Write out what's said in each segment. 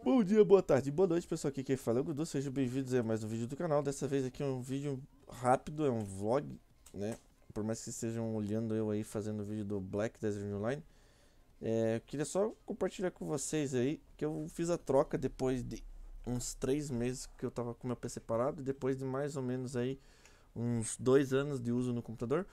Bom dia, boa tarde, boa noite, pessoal. Aqui quem fala é o Gudu, sejam bem-vindos a mais um vídeo do canal. Dessa vez aqui é um vídeo rápido, é um vlog, né? Por mais que estejam olhando eu aí fazendo o vídeo do Black Desert Online, eu queria só compartilhar com vocês aí que eu fiz a troca depois de uns 3 meses que eu tava com meu PC parado, depois de mais ou menos aí uns 2 anos de uso no computador.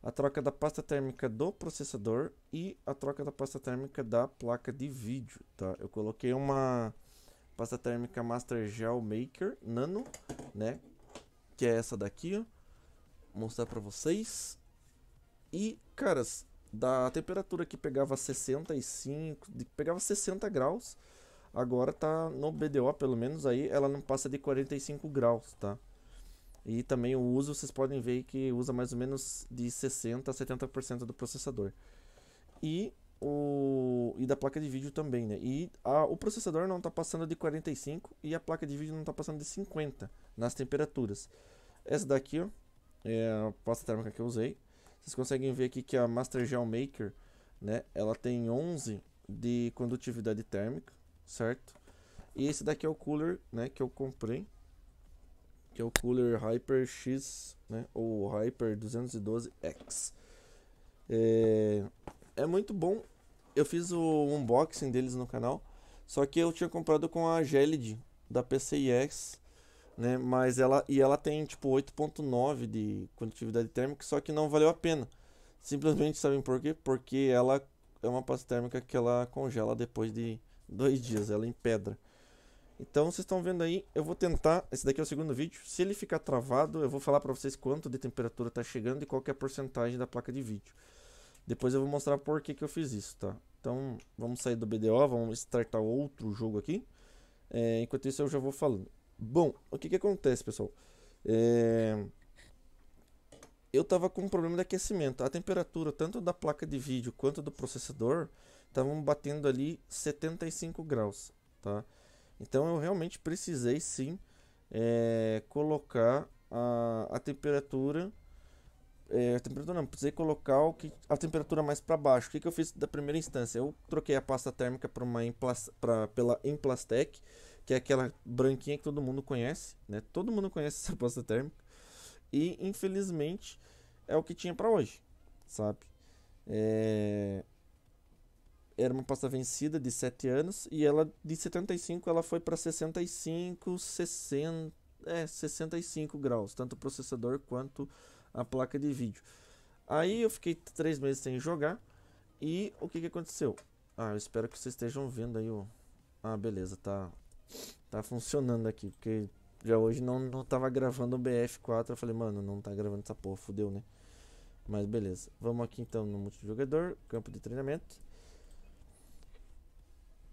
A troca da pasta térmica do processador e a troca da pasta térmica da placa de vídeo, tá? Eu coloquei uma pasta térmica Master Gel Maker Nano, né? Que é essa daqui, ó. Vou mostrar pra vocês. E, caras, da temperatura que pegava 65, pegava 60 graus, agora tá no BDO, pelo menos aí, ela não passa de 45 graus, tá? E também o uso, vocês podem ver que usa mais ou menos de 60 a 70% do processador. E da placa de vídeo também, né? E o processador não tá passando de 45 e a placa de vídeo não tá passando de 50 nas temperaturas. Essa daqui, ó, é a pasta térmica que eu usei. Vocês conseguem ver aqui que a Master Gel Maker, né? Ela tem 11 de condutividade térmica, certo? E esse daqui é o cooler, né? Que eu comprei. Que é o cooler Hyper X, né, ou Hyper 212 X. É muito bom. Eu fiz o unboxing deles no canal, só que eu tinha comprado com a Gelid da PCIEX, né, mas ela tem tipo 8.9 de condutividade térmica, só que não valeu a pena. Simplesmente, sabem por quê? Porque ela é uma pasta térmica que ela congela depois de 2 dias, ela empedra. Então vocês estão vendo aí, eu vou tentar, esse daqui é o segundo vídeo, se ele ficar travado eu vou falar para vocês quanto de temperatura está chegando e qual que é a porcentagem da placa de vídeo. Depois eu vou mostrar por que eu fiz isso, tá? Então vamos sair do BDO, vamos startar outro jogo aqui, enquanto isso eu já vou falando. Bom, o que acontece, pessoal? Eu tava com um problema de aquecimento, a temperatura tanto da placa de vídeo quanto do processador estavam batendo ali 75 graus, tá? Então eu realmente precisei sim colocar a temperatura, precisei colocar a temperatura mais para baixo. O que eu fiz da primeira instância? Eu troquei a pasta térmica pela Implastec, que é aquela branquinha que todo mundo conhece, né? Todo mundo conhece essa pasta térmica e infelizmente é o que tinha para hoje, sabe? Era uma pasta vencida de 7 anos e ela de 75 ela foi para 65 graus, tanto o processador quanto a placa de vídeo. Aí eu fiquei 3 meses sem jogar e o que aconteceu? Ah, eu espero que vocês estejam vendo aí o... Ah, beleza, tá funcionando aqui, porque já hoje não tava gravando o BF4, eu falei, mano, não tá gravando essa porra, fodeu, né? Mas beleza, vamos aqui então no multijogador, campo de treinamento.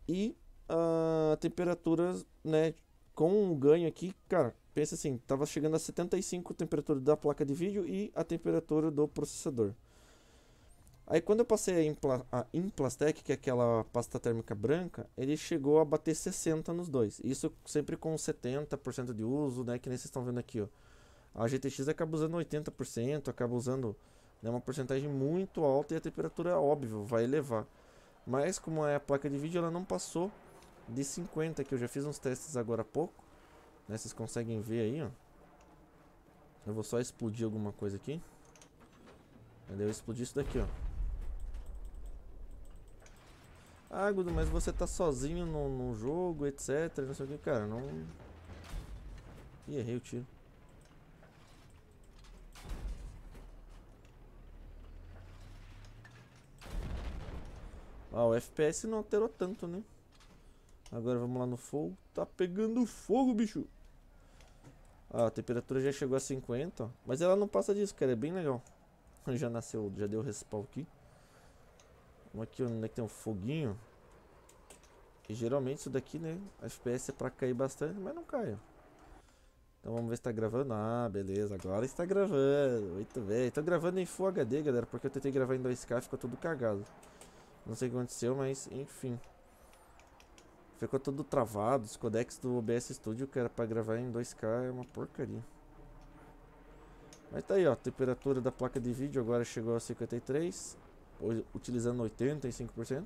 E a temperatura, né, com o ganho aqui, cara, pensa assim, tava chegando a 75 a temperatura da placa de vídeo e a temperatura do processador. Aí quando eu passei a Implastec, que é aquela pasta térmica branca, ele chegou a bater 60 nos dois. Isso sempre com 70% de uso, né, que nem vocês estão vendo aqui, ó. A GTX acaba usando 80%, acaba usando, né, uma porcentagem muito alta e a temperatura, óbvio, vai elevar. Mas como é a placa de vídeo, ela não passou de 50, que eu já fiz uns testes agora há pouco, né? Vocês conseguem ver aí, ó. Eu vou só explodir alguma coisa aqui. Eu explodi isso daqui, ó. Ah, Gudu, mas você tá sozinho no jogo, etc, não sei o que, cara, não... Ih, errei o tiro. Ah, o FPS não alterou tanto, né? Agora vamos lá no fogo. Tá pegando fogo, bicho! Ah, a temperatura já chegou a 50, ó. Mas ela não passa disso, cara. É bem legal. Já nasceu, já deu respawn aqui. Vamos aqui onde é que tem um foguinho. E geralmente isso daqui, né? A FPS é pra cair bastante, mas não cai, ó. Então vamos ver se tá gravando. Ah, beleza. Agora está gravando. Muito bem. Tô gravando em Full HD, galera. Porque eu tentei gravar em 2K e ficou tudo cagado. Não sei o que aconteceu, mas enfim. Ficou tudo travado. Os codecs do OBS Studio, que era pra gravar em 2K, é uma porcaria. Mas tá aí, ó. A temperatura da placa de vídeo agora chegou a 53, utilizando 85%.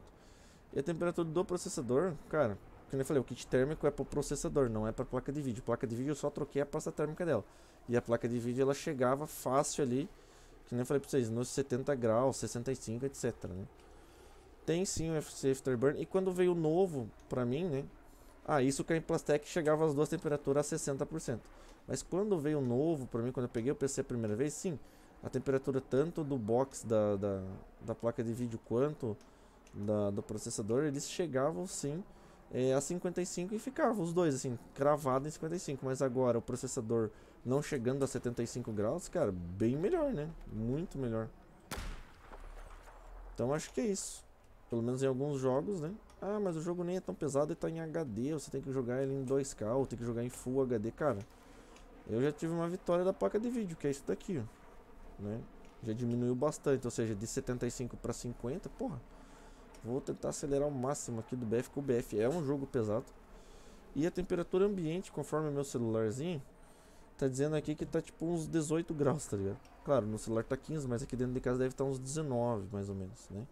E a temperatura do processador, cara, Como eu falei, o kit térmico é para o processador, não é para a placa de vídeo. Placa de vídeo eu só troquei a pasta térmica dela. E a placa de vídeo ela chegava fácil ali, como eu falei para vocês, nos 70 graus, 65, etc, né? Tem sim o MSI Afterburner. E quando veio novo para mim, né? Ah, isso que a Implastec chegava às duas temperaturas a 60%. Mas quando veio novo para mim, quando eu peguei o PC a primeira vez, sim, a temperatura tanto do box da placa de vídeo quanto do processador, eles chegavam sim a 55 e ficavam os dois assim, cravado em 55. Mas agora o processador não chegando a 75 graus, cara, bem melhor, né? Muito melhor. Então acho que é isso. Pelo menos em alguns jogos, né? Ah, mas o jogo nem é tão pesado e tá em HD, você tem que jogar ele em 2K, ou tem que jogar em Full HD, cara. Eu já tive uma vitória da placa de vídeo, que é isso daqui, ó, né? Já diminuiu bastante, ou seja, de 75 para 50, porra. Vou tentar acelerar o máximo aqui do BF, que o BF é um jogo pesado. E a temperatura ambiente, conforme meu celularzinho, tá dizendo aqui que tá tipo uns 18 graus, tá ligado? Claro, no celular tá 15, mas aqui dentro de casa deve estar uns 19, mais ou menos, né?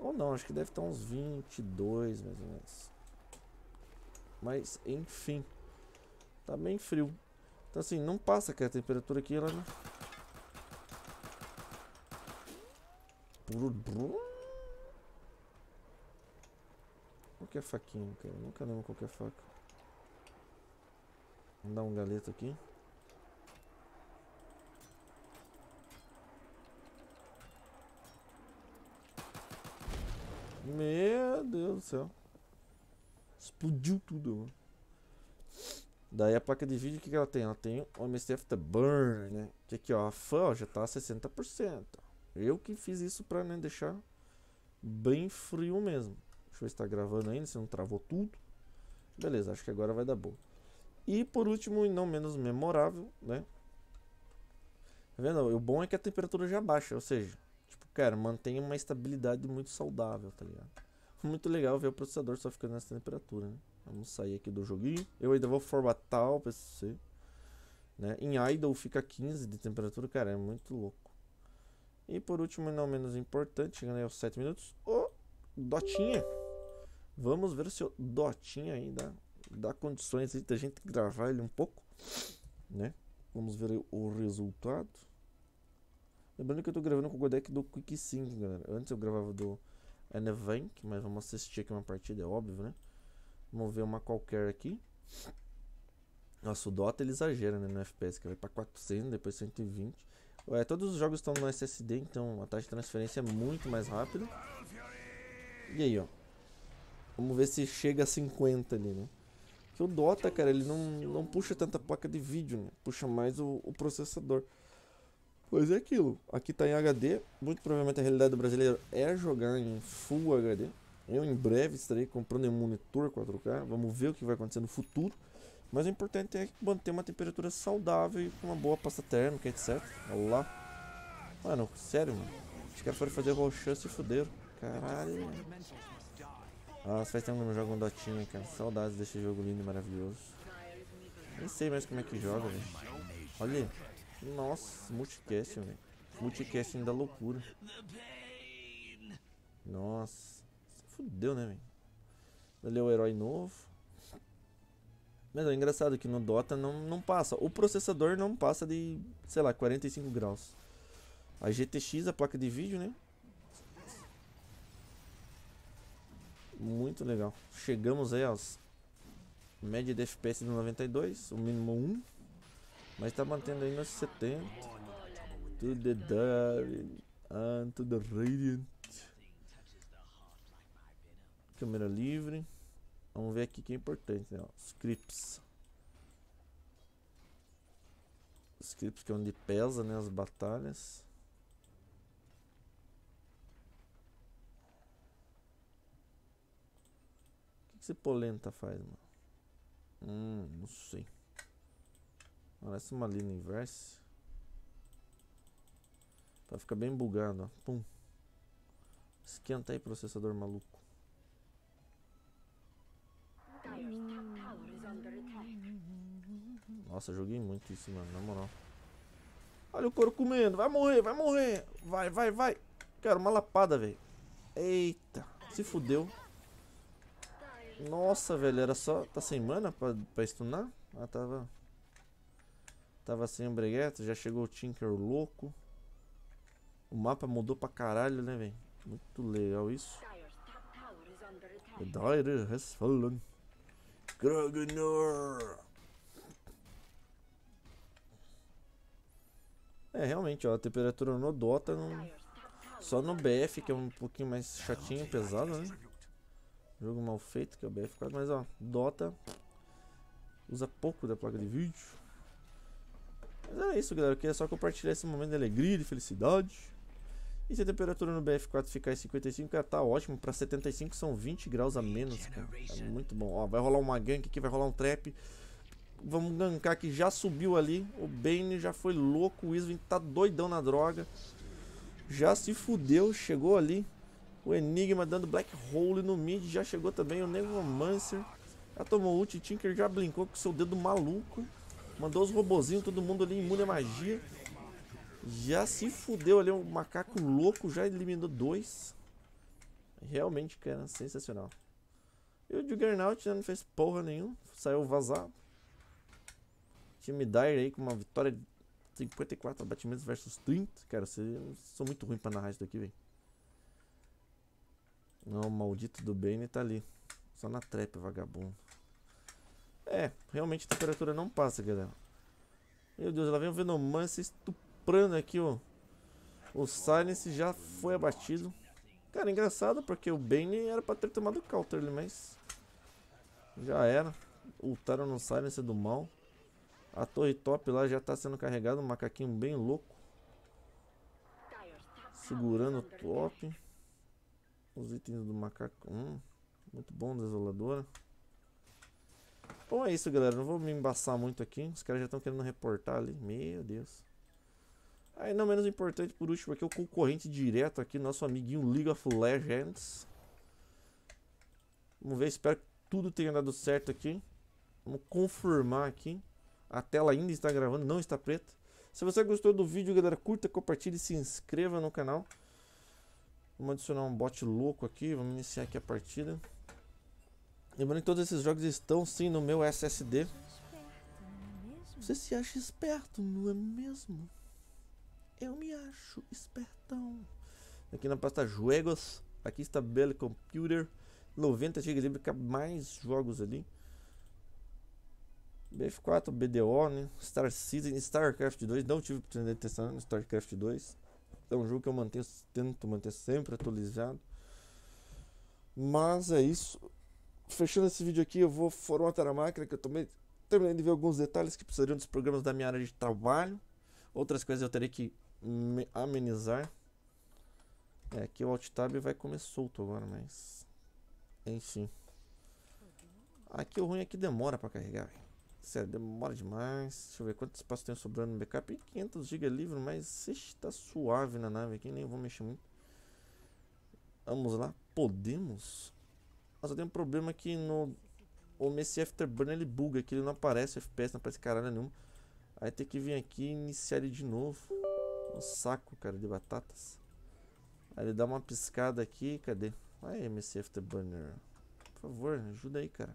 Ou não, acho que deve estar uns 22, mais ou menos. Mas, enfim, tá bem frio. Então assim, não passa que a temperatura aqui, ela... Qual que é a faquinha, cara? Eu nunca lembro qual que é a faca. Vamos dar um galeto aqui. Meu Deus do céu. Explodiu tudo, mano. Daí a placa de vídeo, o que ela tem? Ela tem o MSI Afterburner, né? Que aqui, ó, a fan, ó, já tá a 60%. Eu que fiz isso pra, né, deixar bem frio mesmo. Deixa eu ver se tá gravando ainda, se não travou tudo. Beleza, acho que agora vai dar boa. E por último, e não menos memorável, né? Tá vendo? O bom é que a temperatura já baixa, ou seja, tipo, cara, mantém uma estabilidade muito saudável, tá ligado? Muito legal ver o processador só ficando nessa temperatura, né? Vamos sair aqui do joguinho. Eu ainda vou formatar o PC, né? Em idle fica 15 de temperatura, cara, é muito louco. E por último, e não menos importante, chegando aí aos 7 minutos, o Dotinha. Vamos ver se o Dotinha aí dá condições aí da gente gravar ele um pouco, né? Vamos ver aí o resultado. Lembrando que eu tô gravando com o codec do QuickSync, galera. Antes eu gravava do NVENC, mas vamos assistir aqui uma partida, é óbvio, né? Vamos ver uma qualquer aqui. Nossa, o Dota ele exagera, né, no FPS, que vai pra 400, depois 120. É, todos os jogos estão no SSD, então a taxa de transferência é muito mais rápida. E aí, ó, vamos ver se chega a 50 ali, né? Porque o Dota, cara, ele não puxa tanta placa de vídeo, né? Puxa mais o processador. Pois é aquilo, aqui tá em HD, muito provavelmente a realidade do brasileiro é jogar em Full HD. Eu em breve estarei comprando um monitor 4K, vamos ver o que vai acontecer no futuro. Mas o importante é manter uma temperatura saudável e com uma boa pasta térmica, etc. Olha lá. Mano, sério, mano. Os caras foram fazer roxão e se fuderam. Caralho, mano. Ah, faz tempo que eu não jogo um dotinho, cara. Saudades desse jogo lindo e maravilhoso. Nem sei mais como é que joga, velho. Olha aí. Nossa, multicasting, velho. Multicasting da loucura. Nossa. Fudeu, né, velho? Olha o herói novo. Mas é engraçado que no Dota não passa. O processador não passa de, sei lá, 45 graus. A GTX, a placa de vídeo, né? Muito legal. Chegamos aí aos média de FPS de 92, o mínimo 1. Mas tá mantendo aí nos 70. To the dark and to the radiant. Câmera livre. Vamos ver aqui que é importante, né? Ó, scripts. Scripts que é onde pesa, né, as batalhas. O que esse polenta faz, mano? Não sei. Parece uma linha inversa. Pra ficar bem bugado, ó. Pum. Esquenta aí, processador maluco. Nossa, joguei muito isso, mano, na moral. Olha o couro comendo, vai morrer, vai morrer. Vai, vai, vai. Cara, uma lapada, velho. Eita, se fudeu. Nossa, velho, era só... Tá sem mana pra stunar? Ah, tava... Tava sem ombregueta, já chegou o Tinker louco. O mapa mudou pra caralho, né, velho? Muito legal isso. The Dire has fallen. Grognor! É, realmente, ó, a temperatura no Dota não... Só no BF, que é um pouquinho mais chatinho, pesado, né? Jogo mal feito, que é o BF4, mas ó, Dota usa pouco da placa de vídeo. Mas era isso, galera, eu queria só compartilhar esse momento de alegria, de felicidade. E se a temperatura no BF4 ficar em 55, cara, tá ótimo. Pra 75 são 20 graus a menos, cara. É muito bom. Ó, vai rolar uma gank aqui, vai rolar um trap. Vamos gankar que já subiu ali. O Bane já foi louco, o Isvin tá doidão na droga. Já se fudeu, chegou ali. O Enigma dando Black Hole no mid, já chegou também o Nevomancer. Já tomou ult, Tinker já blinkou com seu dedo maluco. Mandou os robozinhos, todo mundo ali imune à magia. Já se fudeu ali, um macaco louco, já eliminou dois. Realmente, cara, sensacional. E o Juggernaut, né, não fez porra nenhuma, saiu vazado. Time Dire aí com uma vitória de 54 abatimentos versus 30. Cara, eu sou muito ruim pra narrar isso daqui, velho. Não, o maldito do Bane tá ali. Só na trap, vagabundo. É, realmente a temperatura não passa, galera. Meu Deus, ela vem o Venomancer estuprando aqui, ó. O Silence já foi abatido. Cara, engraçado, porque o Bane era pra ter tomado o counter ali, mas... Já era. Ultaram no Silence do mal. A torre top lá já tá sendo carregada. Um macaquinho bem louco. Segurando o top. Os itens do macaco. Muito bom, desoladora. Bom, é isso, galera. Não vou me embaçar muito aqui. Os caras já estão querendo reportar ali. Meu Deus. Aí, não menos importante, por último, aqui é o concorrente direto aqui. Nosso amiguinho League of Legends. Vamos ver. Espero que tudo tenha dado certo aqui. Vamos confirmar aqui. A tela ainda está gravando. Não está preta. Se você gostou do vídeo, galera, curta, compartilhe e se inscreva no canal. Vamos adicionar um bot louco aqui. Vamos iniciar aqui a partida. Lembrando que todos esses jogos estão sim no meu SSD. Você se acha esperto, não é mesmo? Eu me acho espertão. Aqui na pasta Juegos. Aqui está Bell Computer. 90 GB, mais jogos ali. BF4, BDO, né? Star Citizen, StarCraft 2. Não tive oportunidade de testar no StarCraft 2. É um jogo que eu mantenho, tento manter sempre atualizado. Mas é isso. Fechando esse vídeo aqui, eu vou formatar a máquina, que eu também terminei de ver alguns detalhes que precisariam dos programas da minha área de trabalho. Outras coisas eu terei que amenizar. É, aqui o Alt Tab vai comer solto agora, mas... Enfim. Aqui o ruim é que demora pra carregar, velho. Sério, demora demais. Deixa eu ver quanto espaço tem sobrando no backup. 500 GB livre, mas está suave na nave aqui. Nem vou mexer muito. Vamos lá. Podemos? Nossa, tem um problema aqui no... O MSI Afterburner, ele buga aqui. Ele não aparece, o FPS não aparece caralho nenhum. Aí tem que vir aqui e iniciar ele de novo. Um saco, cara, de batatas. Aí ele dá uma piscada aqui. Cadê? Aí, MSI Afterburner. Por favor, ajuda aí, cara.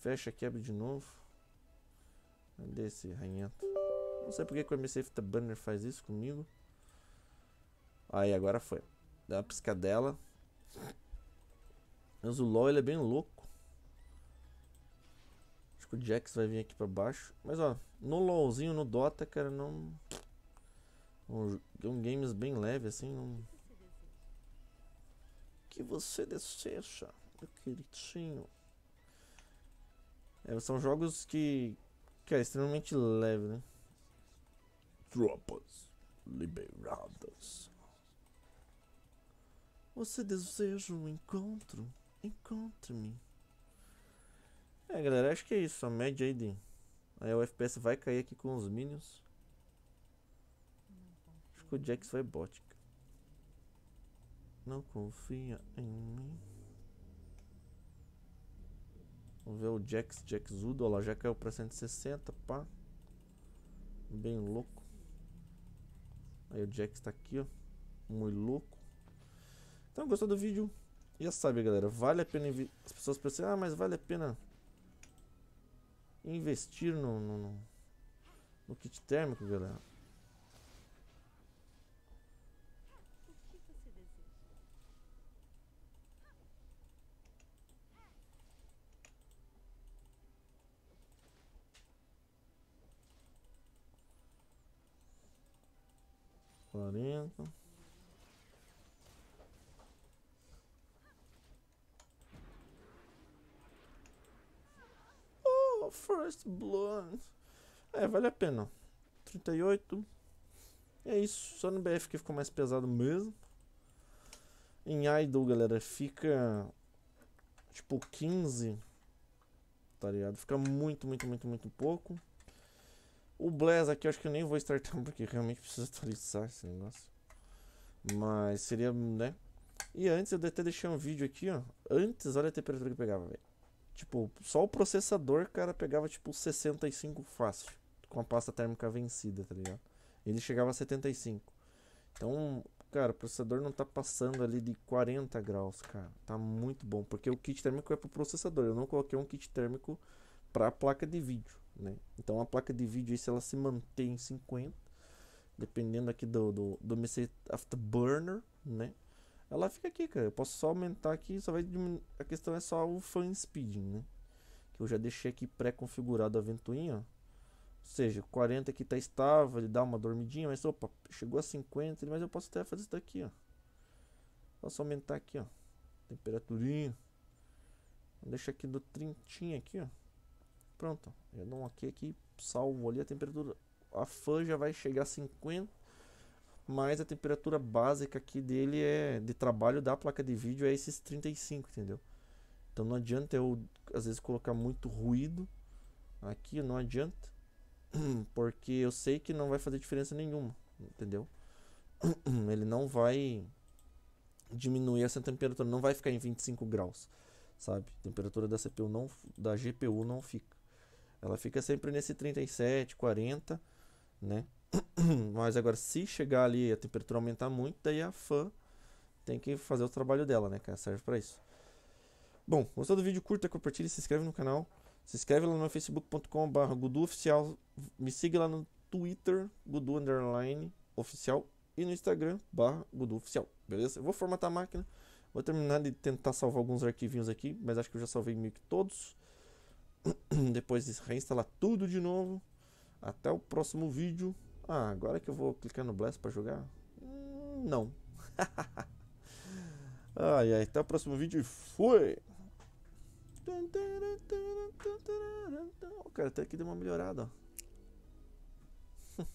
Fecha aqui, abre de novo. Cadê esse ranhento? Não sei porque que o MSI Afterburner faz isso comigo. Aí, agora foi. Dá uma piscadela. Mas o LoL, ele é bem louco. Acho que o Jax vai vir aqui pra baixo. Mas, ó, no LoLzinho, no Dota, cara, não... É um games bem leve, assim, não... Que você deseja, meu queridinho. É, são jogos que... Cara, extremamente leve, né? Tropas liberadas. Você deseja um encontro? Encontre-me. É, galera, acho que é isso. A média aí de... Aí o FPS vai cair aqui com os minions. Acho que o Jax vai bot. Não confia em mim. Vamos ver o Jaxudo. Olha lá, já caiu pra 160, pá. Bem louco. Aí o Jax tá aqui, ó. Muito louco. Então, gostou do vídeo? E sabe, galera, vale a pena... As pessoas pensam, ah, mas vale a pena investir no kit térmico, galera. Oh, first blood. É, vale a pena. 38. É isso, só no BF que ficou mais pesado mesmo. Em idle, galera, fica tipo 15. Tá ligado? Fica muito pouco. O Blaz aqui eu acho que eu nem vou startar porque realmente preciso atualizar esse negócio. Mas seria, né? E antes eu até deixei um vídeo aqui, ó. Antes, olha a temperatura que pegava, velho. Tipo, só o processador, cara, pegava tipo 65 fácil. Com a pasta térmica vencida, tá ligado? Ele chegava a 75. Então, cara, o processador não tá passando ali de 40 graus, cara. Tá muito bom. Porque o kit térmico é pro processador. Eu não coloquei um kit térmico pra placa de vídeo, né? Então a placa de vídeo aí, se ela se mantém em 50, dependendo aqui do MSI Afterburner, né? Ela fica aqui, cara. Eu posso só aumentar aqui, só vai diminuir. A questão é só o fan speeding, né? Que eu já deixei aqui pré-configurado a ventoinha, ó. Ou seja, 40 aqui tá estável, ele dá uma dormidinha, mas opa, chegou a 50, mas eu posso até fazer isso daqui, ó. Posso aumentar aqui, ó. Temperaturinha. Deixa aqui do 30 aqui, ó. Pronto, eu dou um ok aqui, salvo ali a temperatura. A fan já vai chegar a 50, mas a temperatura básica aqui dele é de trabalho da placa de vídeo é esses 35, entendeu? Então não adianta eu, às vezes, colocar muito ruído aqui, não adianta, porque eu sei que não vai fazer diferença nenhuma, entendeu? Ele não vai diminuir essa temperatura, não vai ficar em 25 graus, sabe? A temperatura da CPU não, da GPU não fica. Ela fica sempre nesse 37, 40, né? Mas agora, se chegar ali a temperatura aumentar muito, daí a fan tem que fazer o trabalho dela, né, cara? Serve pra isso. Bom, gostou do vídeo? Curta, compartilha, se inscreve no canal. Se inscreve lá no facebook.com/guduoficial. Me siga lá no Twitter, gudu_oficial. E no Instagram, /guduoficial. Beleza? Eu vou formatar a máquina. Vou terminar de tentar salvar alguns arquivinhos aqui, mas acho que eu já salvei meio que todos. Depois de reinstalar tudo de novo. Até o próximo vídeo. Ah, agora que eu vou clicar no Blast pra jogar? Não. Ai, ai, até o próximo vídeo e foi! O cara até que deu uma melhorada,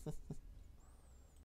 ó.